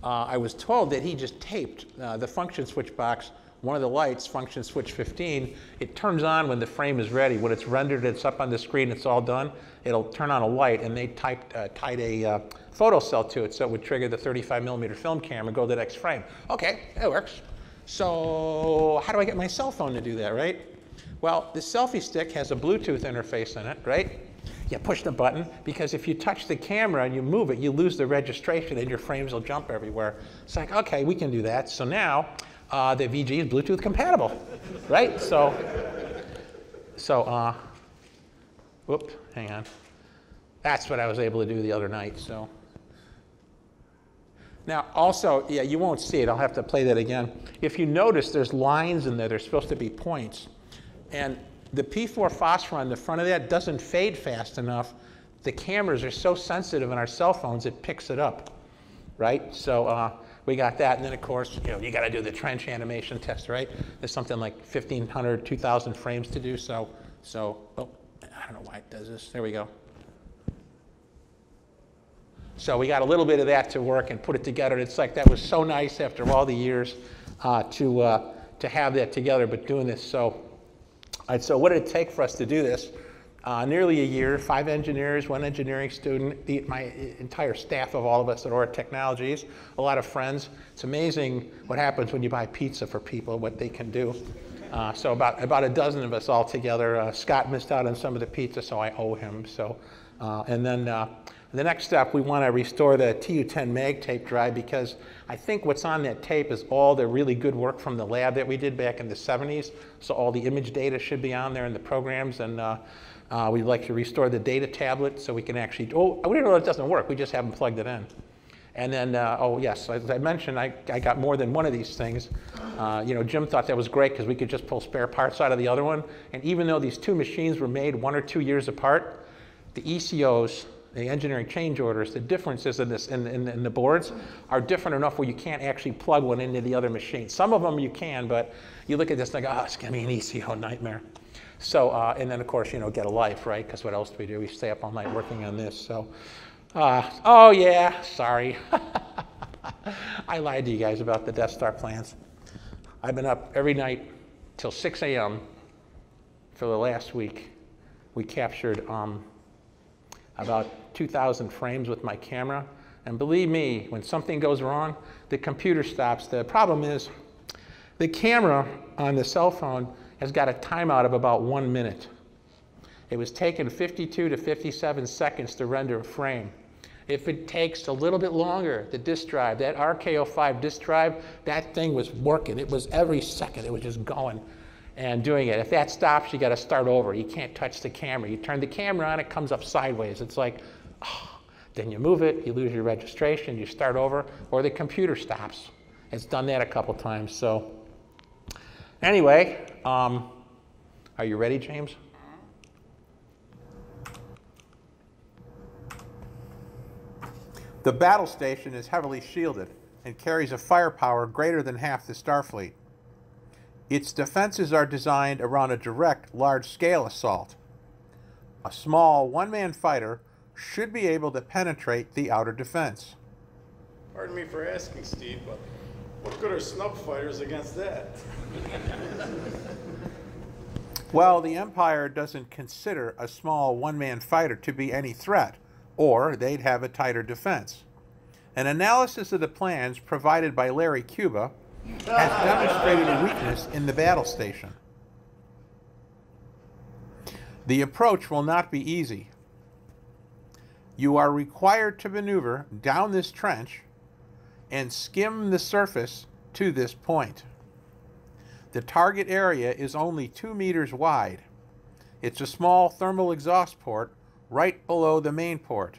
uh, I was told that he just taped uh, the function switch box, one of the lights, function switch fifteen. It turns on when the frame is ready. When it's rendered, it's up on the screen, it's all done, it'll turn on a light, and they typed, uh, tied a uh, photocell to it, so it would trigger the thirty-five millimeter film camera, go to the next frame. Okay, that works. So how do I get my cell phone to do that, right? Well, the selfie stick has a Bluetooth interface in it, right? You push the button, because if you touch the camera and you move it, you lose the registration and your frames will jump everywhere. It's like, okay, we can do that. So now uh, the V G is Bluetooth compatible, right? So, so uh, whoop, hang on. That's what I was able to do the other night, so. Now, also, yeah, you won't see it. I'll have to play that again. If you notice, there's lines in there. There's supposed to be points. And the P four phosphor on the front of that doesn't fade fast enough. The cameras are so sensitive in our cell phones, it picks it up, right? So uh, we got that. And then, of course, you know, you got to do the trench animation test, right? There's something like fifteen hundred, two thousand frames to do. So, so oh, I don't know why it does this. There we go. So we got a little bit of that to work and put it together. It's like that was so nice after all the years uh, to, uh, to have that together, but doing this. So, all right, so what did it take for us to do this? Uh, nearly a year, five engineers, one engineering student, the, my entire staff of all of us at Aura Technologies, a lot of friends. It's amazing what happens when you buy pizza for people, what they can do. Uh, so about, about a dozen of us all together. Uh, Scott missed out on some of the pizza, so I owe him. So, uh, and then uh, the next step, we want to restore the T U ten mag tape drive, because I think what's on that tape is all the really good work from the lab that we did back in the seventies. So all the image data should be on there in the programs, and uh, uh, we'd like to restore the data tablet so we can actually, oh, we didn't know it doesn't work. We just haven't plugged it in. And then, uh, oh yes, as I mentioned, I, I got more than one of these things. Uh, you know, Jim thought that was great because we could just pull spare parts out of the other one. And even though these two machines were made one or two years apart, the E C Os, the engineering change orders, the differences in, this, in, in, in the boards are different enough where you can't actually plug one into the other machine. Some of them you can, but you look at this and go, oh, it's going to be an E C O nightmare. So, uh, and then of course, you know, get a life, right? Because what else do we do? We stay up all night working on this. So, uh, oh yeah, sorry. I lied to you guys about the Death Star plans. I've been up every night till six A M for the last week. We captured um, about two thousand frames with my camera. And believe me, when something goes wrong, the computer stops. The problem is the camera on the cell phone has got a timeout of about one minute. It was taken fifty-two to fifty-seven seconds to render a frame. If it takes a little bit longer, the disk drive, that R K zero five disk drive, that thing was working. It was every second, it was just going and doing it. If that stops, you got to start over. You can't touch the camera. You turn the camera on, it comes up sideways. It's like, oh, then you move it, you lose your registration, you start over, or the computer stops. It's done that a couple times. So anyway, um, are you ready, James? The battle station is heavily shielded and carries a firepower greater than half the Starfleet. Its defenses are designed around a direct, large-scale assault. A small, one-man fighter should be able to penetrate the outer defense. Pardon me for asking, Steve, but what good are snub fighters against that? Well, the Empire doesn't consider a small, one-man fighter to be any threat, or they'd have a tighter defense. An analysis of the plans provided by Larry Cuba has demonstrated a weakness in the battle station. The approach will not be easy. You are required to maneuver down this trench and skim the surface to this point. The target area is only two meters wide. It's a small thermal exhaust port right below the main port.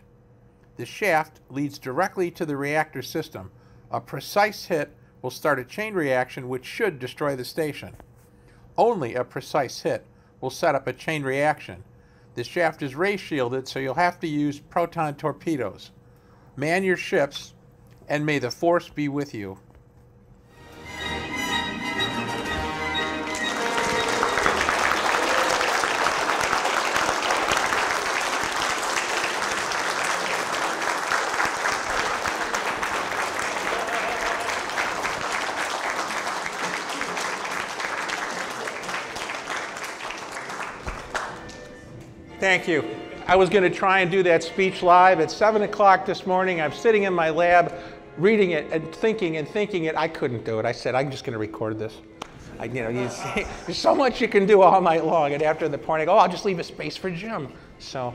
The shaft leads directly to the reactor system. A precise hit will start a chain reaction which should destroy the station. Only a precise hit will set up a chain reaction. The shaft is ray shielded, so you'll have to use proton torpedoes. Man your ships, and may the force be with you. Thank you. I was going to try and do that speech live at seven o'clock this morning. I'm sitting in my lab reading it and thinking and thinking it. I couldn't do it. I said, I'm just going to record this. I, you know, you see, there's so much you can do all night long. And after the point, I go, oh, I'll just leave a space for Jim. So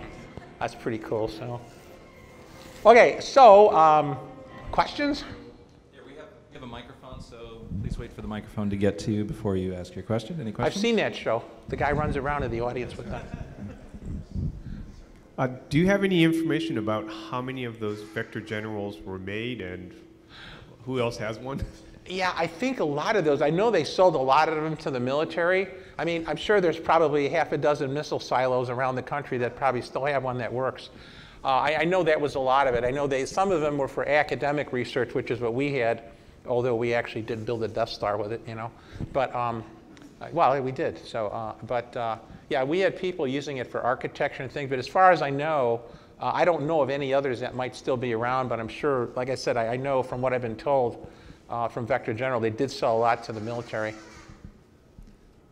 that's pretty cool. So, OK, so um, questions? Yeah, we have, we have a microphone, so please wait for the microphone to get to you before you ask your question. Any questions? I've seen that show. The guy runs around in the audience with them. Uh, do you have any information about how many of those Vector Generals were made and who else has one? Yeah, I think a lot of those. I know they sold a lot of them to the military. I mean, I'm sure there's probably half a dozen missile silos around the country that probably still have one that works. Uh, I, I know that was a lot of it. I know they, some of them were for academic research, which is what we had, although we actually did build a Death Star with it, you know. But, um, well, we did. So, uh, but. Uh, Yeah, we had people using it for architecture and things, but as far as I know, uh, I don't know of any others that might still be around, but I'm sure, like I said, I, I know from what I've been told uh, from Vector General, they did sell a lot to the military.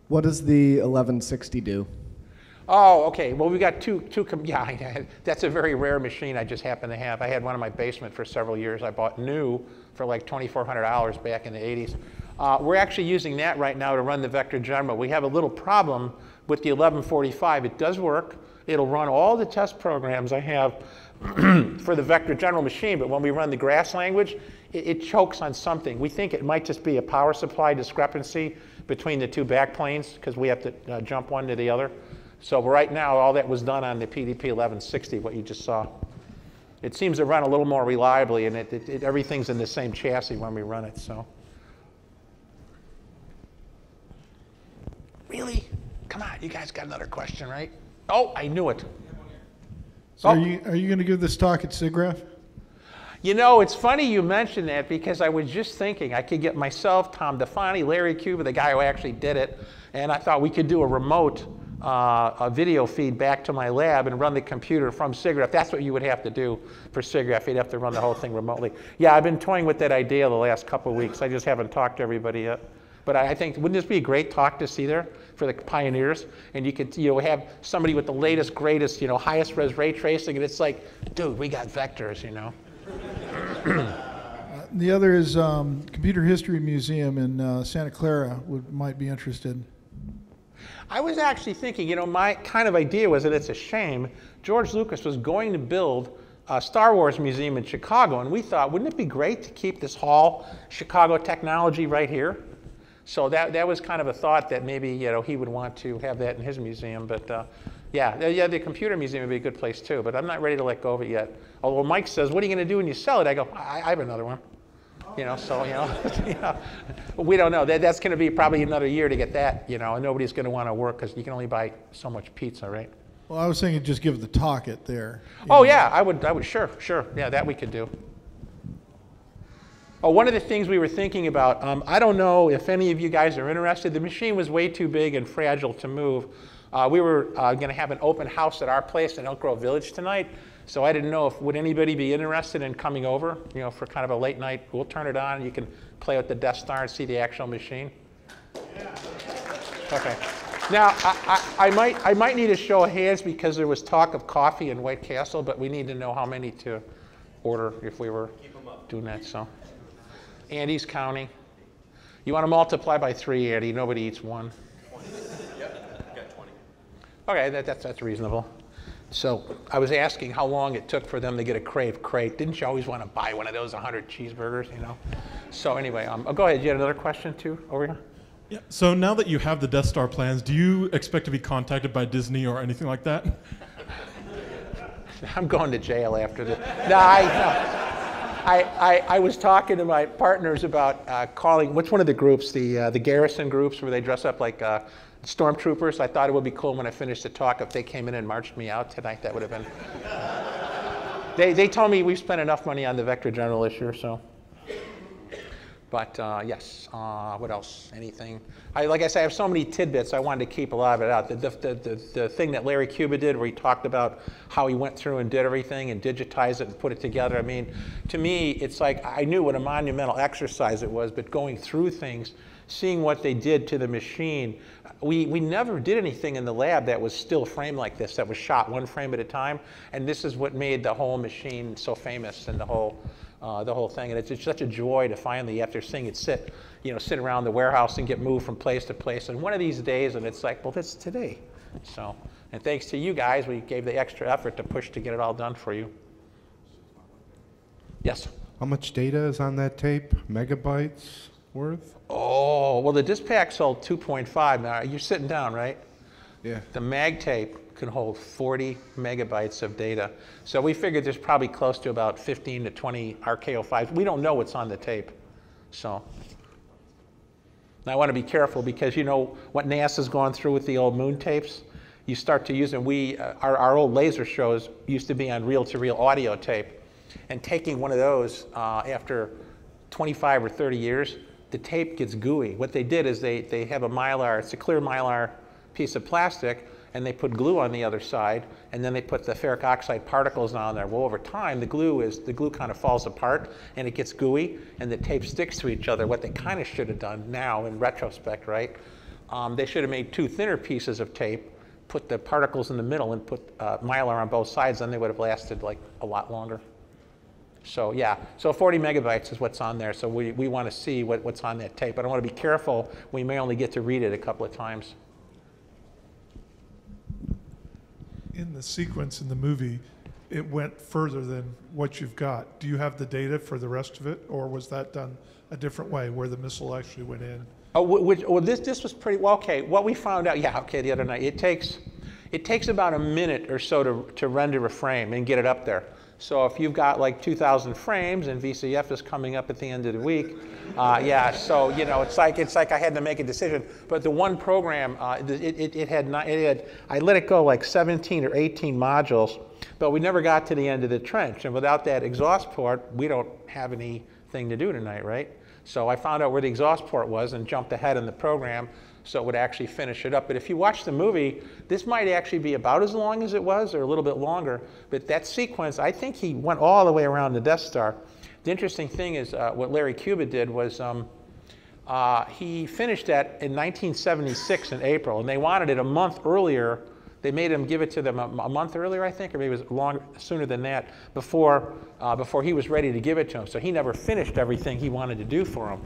What does the eleven sixty do? Oh, okay, well, we got two, two com yeah, that's a very rare machine I just happen to have. I had one in my basement for several years. I bought new for like twenty-four hundred dollars back in the eighties. Uh, we're actually using that right now to run the Vector General. We have a little problem with the eleven forty-five. It does work. It'll run all the test programs I have for the Vector General machine, but when we run the GRASS language, it, it chokes on something. We think it might just be a power supply discrepancy between the two backplanes because we have to uh, jump one to the other. So right now, all that was done on the P D P eleven sixty, what you just saw. It seems to run a little more reliably, and it, it, it, everything's in the same chassis when we run it. So. Really? Come on, you guys got another question, right? Oh, I knew it. So oh. Are you, are you going to give this talk at SIGGRAPH? You know, it's funny you mentioned that because I was just thinking I could get myself, Tom DeFanti, Larry Cuba, the guy who actually did it, and I thought we could do a remote uh, a video feed back to my lab and run the computer from SIGGRAPH. That's what you would have to do for SIGGRAPH. You'd have to run the whole thing remotely. Yeah, I've been toying with that idea the last couple of weeks. I just haven't talked to everybody yet. But I think, wouldn't this be a great talk to see there for the pioneers? And you could, you know, have somebody with the latest, greatest, you know, highest res ray tracing, and it's like, dude, we got vectors, you know. uh, the other is um, Computer History Museum in uh, Santa Clara would, might be interested. I was actually thinking, you know, my kind of idea was that it's a shame. George Lucas was going to build a Star Wars museum in Chicago, and we thought, wouldn't it be great to keep this hall, Chicago technology, right here? So that, that was kind of a thought that maybe, you know, he would want to have that in his museum. But uh, yeah, yeah, the computer museum would be a good place too. But I'm not ready to let go of it yet. Although Mike says, "What are you going to do when you sell it?" I go, "I, I have another one." You know, so you know, you know we don't know. That, that's going to be probably another year to get that. You know, and nobody's going to want to work because you can only buy so much pizza, right? Well, I was thinking just give the talk at there. Oh know. yeah, I would. I would sure, sure. Yeah, that we could do. Oh, one of the things we were thinking about, um, I don't know if any of you guys are interested. The machine was way too big and fragile to move. Uh, we were uh, going to have an open house at our place in Elk Grove Village tonight, so I didn't know if would anybody be interested in coming over, you know, for kind of a late night. We'll turn it on, and you can play with the Death Star and see the actual machine. Yeah. Okay. Now, I, I, I might I might need a show of hands because there was talk of coffee in White Castle, but we need to know how many to order if we were doing that. So, Andy's counting. You want to multiply by three, Andy. Nobody eats one. twenty. Yep, I got twenty. Okay, that, that's, that's reasonable. So I was asking how long it took for them to get a Crave crate. Didn't you always want to buy one of those one hundred cheeseburgers, you know? So anyway, um, oh, go ahead. You had another question, too, over here? Yeah. So now that you have the Death Star plans, do you expect to be contacted by Disney or anything like that? I'm going to jail after this. No, I, no. I, I, I was talking to my partners about uh, calling, what's one of the groups, the, uh, the garrison groups where they dress up like uh, stormtroopers. I thought it would be cool when I finished the talk if they came in and marched me out tonight. That would have been. Uh, they, they told me we've spent enough money on the Vector General this year, so. But uh, yes, uh, what else? Anything? I, like I said, I have so many tidbits. I wanted to keep a lot of it out. The, the, the, the thing that Larry Cuba did where he talked about how he went through and did everything and digitized it and put it together. I mean, to me, it's like I knew what a monumental exercise it was, but going through things, seeing what they did to the machine. We, we never did anything in the lab that was still framed like this, that was shot one frame at a time. And this is what made the whole machine so famous and the whole Uh, the whole thing, and it's, it's such a joy to finally, after seeing it sit, you know, sit around the warehouse and get moved from place to place. And one of these days, and it's like, well, that's today. So, and thanks to you guys, we gave the extra effort to push to get it all done for you. Yes? How much data is on that tape? Megabytes worth? Oh, well, the disk pack sold two point five. Now, you're sitting down, right? Yeah. The mag tape can hold forty megabytes of data. So we figured there's probably close to about fifteen to twenty R K oh fives. We don't know what's on the tape. So now I want to be careful because you know what NASA's gone through with the old moon tapes? You start to use them. We, uh, our, our old laser shows used to be on reel-to-reel audio tape. And taking one of those uh, after twenty-five or thirty years, the tape gets gooey. What they did is they, they have a Mylar, it's a clear Mylar piece of plastic, and they put glue on the other side, and then they put the ferric oxide particles on there. Well, over time, the glue is the glue kind of falls apart, and it gets gooey, and the tape sticks to each other. What they kind of should have done now, in retrospect, right? Um, they should have made two thinner pieces of tape, put the particles in the middle, and put uh, Mylar on both sides. Then they would have lasted like a lot longer. So yeah, so forty megabytes is what's on there. So we we want to see what, what's on that tape. I don't want to be careful. We may only get to read it a couple of times. In the sequence in the movie, it went further than what you've got. Do you have the data for the rest of it, or was that done a different way, where the missile actually went in? Oh, which, well, this this was pretty well. Okay, what we found out, yeah, okay, the other night, it takes it takes about a minute or so to to render a frame and get it up there. So if you've got like two thousand frames and V C F is coming up at the end of the week, uh, yeah. So you know, it's like it's like I had to make a decision. But the one program, uh, it, it it had not, it had I let it go like seventeen or eighteen modules, but we never got to the end of the trench. And without that exhaust port, we don't have anything to do tonight, right? So I found out where the exhaust port was and jumped ahead in the program, so it would actually finish it up. But if you watch the movie, this might actually be about as long as it was, or a little bit longer. But that sequence, I think he went all the way around the Death Star. The interesting thing is uh, what Larry Cuba did was um, uh, he finished that in nineteen seventy-six in April, and they wanted it a month earlier. They made him give it to them a, a month earlier, I think, or maybe it was longer, sooner than that, before, uh, before he was ready to give it to him. So he never finished everything he wanted to do for him.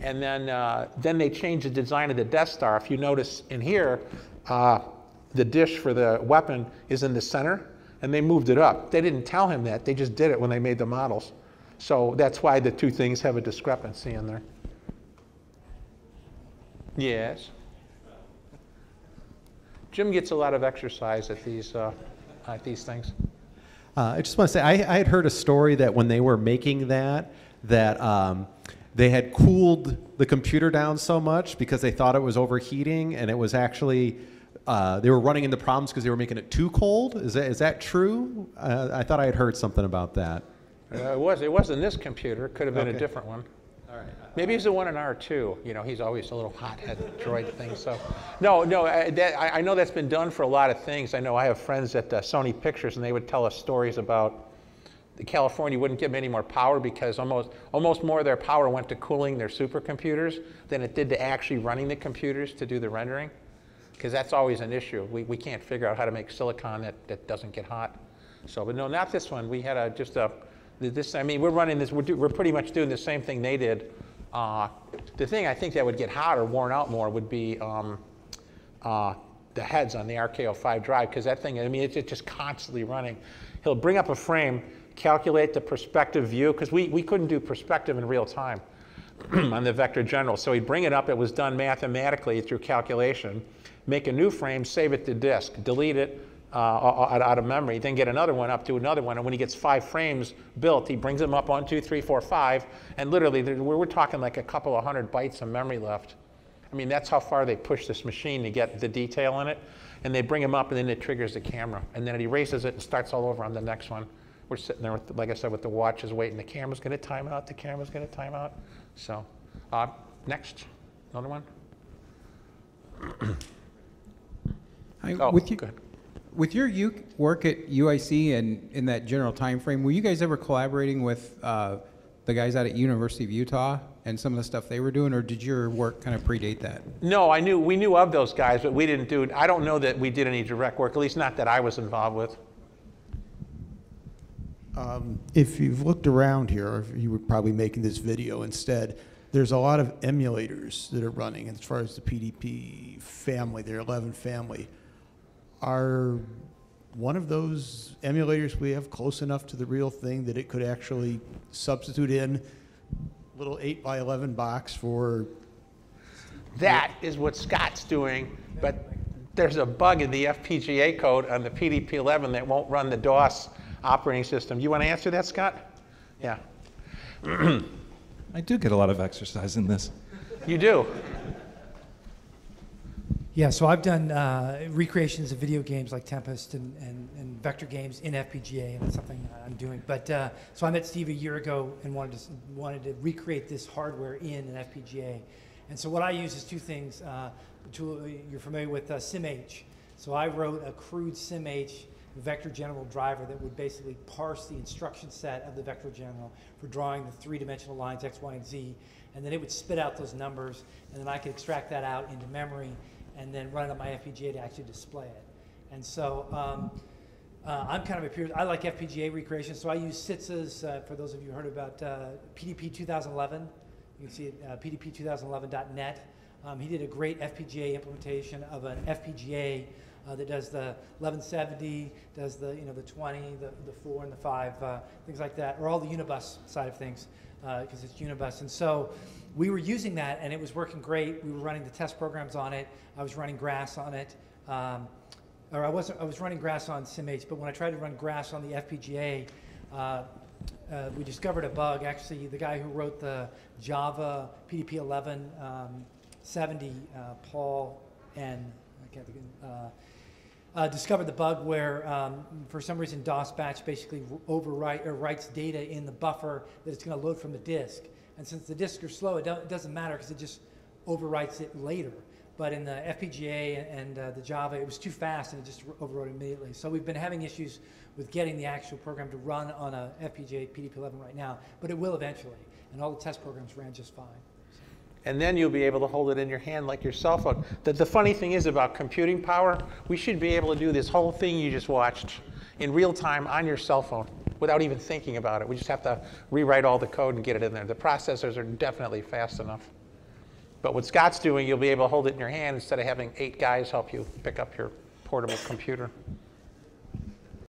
And then, uh, then they changed the design of the Death Star. If you notice in here, uh, the dish for the weapon is in the center, and they moved it up. They didn't tell him that. They just did it when they made the models. So that's why the two things have a discrepancy in there. Yes? Jim gets a lot of exercise at these, uh, at these things. Uh, I just want to say, I, I had heard a story that when they were making that, that um, they had cooled the computer down so much because they thought it was overheating, and it was actually, uh, they were running into problems because they were making it too cold. Is that, is that true? Uh, I thought I had heard something about that. Uh, it was, it wasn't this computer. It could have been okay. A different one. All right. Maybe he's the one in R two. You know, he's always a little hot-head droid thing. So, no, no, I, that, I know that's been done for a lot of things. I know I have friends at uh, Sony Pictures, and they would tell us stories about California wouldn't give them any more power because almost, almost more of their power went to cooling their supercomputers than it did to actually running the computers to do the rendering, because that's always an issue. We, we can't figure out how to make silicon that, that doesn't get hot. So, but no, not this one. We had a, just a, This, I mean, we're running this, we're, do, we're pretty much doing the same thing they did. Uh, the thing I think that would get hot or worn out more would be um, uh, the heads on the R K zero five drive, because that thing, I mean, it's, it's just constantly running. He'll bring up a frame, calculate the perspective view, because we, we couldn't do perspective in real time on the Vector General. So he'd bring it up, it was done mathematically through calculation, make a new frame, save it to disk, delete it, Uh, out, out of memory, then get another one up to another one, and when he gets five frames built, he brings them up one, two, three, four, five, and literally we're talking like a couple of hundred bytes of memory left. I mean, that's how far they push this machine to get the detail in it, and they bring them up, and then it triggers the camera, and then it erases it and starts all over on the next one. We're sitting there, with, like I said, with the watches waiting. The camera's going to time out. The camera's going to time out. So, uh, next, another one. I, oh, with you. Go ahead. With your work at U I C and in that general time frame, were you guys ever collaborating with uh, the guys out at University of Utah and some of the stuff they were doing, or did your work kind of predate that? No, I knew we knew of those guys, but we didn't do. I don't know that we did any direct work, at least not that I was involved with. Um, if you've looked around here, or if you were probably making this video instead, there's a lot of emulators that are running as far as the P D P family, their eleven family. Are one of those emulators we have close enough to the real thing that it could actually substitute in a little eight by eleven box for... That is what Scott's doing, but there's a bug in the F P G A code on the P D P eleven that won't run the DOS operating system. You want to answer that, Scott? Yeah. I do get a lot of exercise in this. You do. Yeah, so I've done uh, recreations of video games like Tempest and, and, and Vector games in F P G A, and that's something I'm doing. But uh, so I met Steve a year ago and wanted to wanted to recreate this hardware in an F P G A. And so what I use is two things. Uh, to, you're familiar with uh, SimH. So I wrote a crude SimH Vector General driver that would basically parse the instruction set of the Vector General for drawing the three-dimensional lines X, Y, and Z, and then it would spit out those numbers, and then I could extract that out into memory and then run it on my F P G A to actually display it. And so um, uh, I'm kind of a pure, I like F P G A recreation, so I use S I T S's, uh, for those of you who heard about uh, P D P twenty eleven, you can see it, uh, P D P twenty eleven dot net. Um, he did a great F P G A implementation of an F P G A uh, that does the eleven seventy, does the, you know, the twenty, the, the four and the five, uh, things like that, or all the Unibus side of things, because uh, it's Unibus. And so we were using that, and it was working great. We were running the test programs on it. I was running GRASS on it. Um, or I wasn't, I was running GRASS on SimH, but when I tried to run GRASS on the F P G A, uh, uh, we discovered a bug. Actually, the guy who wrote the Java P D P eleven seventy, uh, Paul N., I can't think of, uh, Uh, discovered the bug where, um, for some reason, DOS batch basically overwrite or writes data in the buffer that it's going to load from the disk. And since the disks are slow, it, don't, it doesn't matter because it just overwrites it later. But in the F P G A and uh, the Java, it was too fast and it just overwrote immediately. So we've been having issues with getting the actual program to run on a F P G A P D P eleven right now, but it will eventually. And all the test programs ran just fine. And then you'll be able to hold it in your hand like your cell phone. The, the funny thing is about computing power, we should be able to do this whole thing you just watched in real time on your cell phone without even thinking about it. We just have to rewrite all the code and get it in there. The processors are definitely fast enough. But what Scott's doing, you'll be able to hold it in your hand instead of having eight guys help you pick up your portable computer.